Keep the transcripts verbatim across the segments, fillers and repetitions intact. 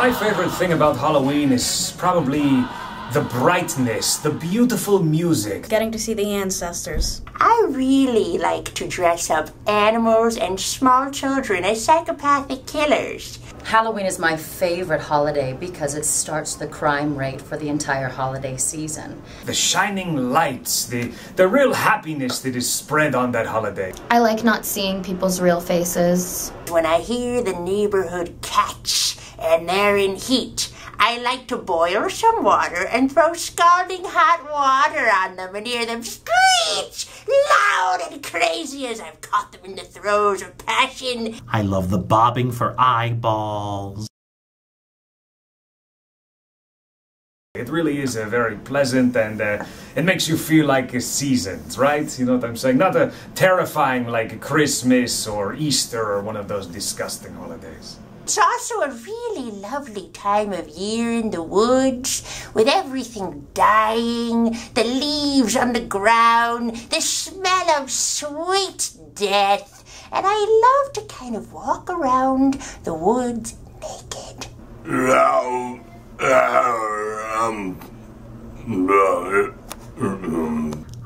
My favorite thing about Halloween is probably the brightness, the beautiful music. Getting to see the ancestors. I really like to dress up animals and small children as psychopathic killers. Halloween is my favorite holiday because it starts the crime rate for the entire holiday season. The shining lights, the, the real happiness that is spread on that holiday. I like not seeing people's real faces. When I hear the neighborhood catch and they're in heat, I like to boil some water and throw scalding hot water on them and hear them screech loud and crazy as I've caught them in the throes of passion. I love the bobbing for eyeballs. It really is a very pleasant and uh, it makes you feel like a season, right? You know what I'm saying? Not a terrifying like Christmas or Easter or one of those disgusting holidays. It's also a really lovely time of year in the woods, with everything dying, the leaves on the ground, the smell of sweet death, and I love to kind of walk around the woods naked.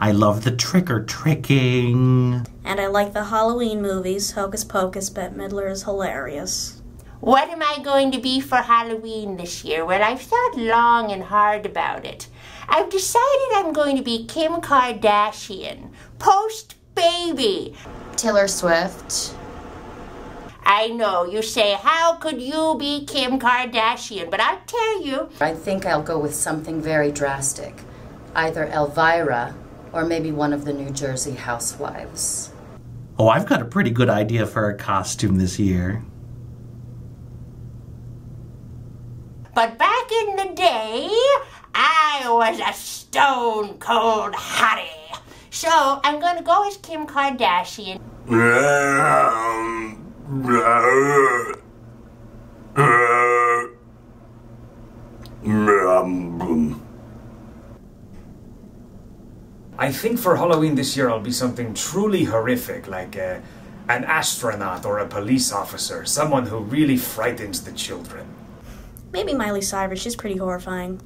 I love the trick-or-tricking. And I like the Halloween movies. Hocus Pocus, Bette Midler is hilarious. What am I going to be for Halloween this year? Well, I've thought long and hard about it. I've decided I'm going to be Kim Kardashian, post-baby. Taylor Swift. I know, you say, how could you be Kim Kardashian? But I'll tell you. I think I'll go with something very drastic. Either Elvira or maybe one of the New Jersey housewives. Oh, I've got a pretty good idea for a costume this year. But back in the day, I was a stone cold hottie. So I'm going to go as Kim Kardashian. I think for Halloween this year I'll be something truly horrific, like a, an astronaut or a police officer, someone who really frightens the children. Maybe Miley Cyrus, she's pretty horrifying.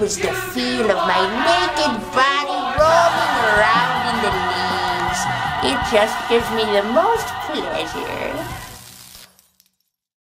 Was the feel of my naked body rolling around in the leaves. It just gives me the most pleasure.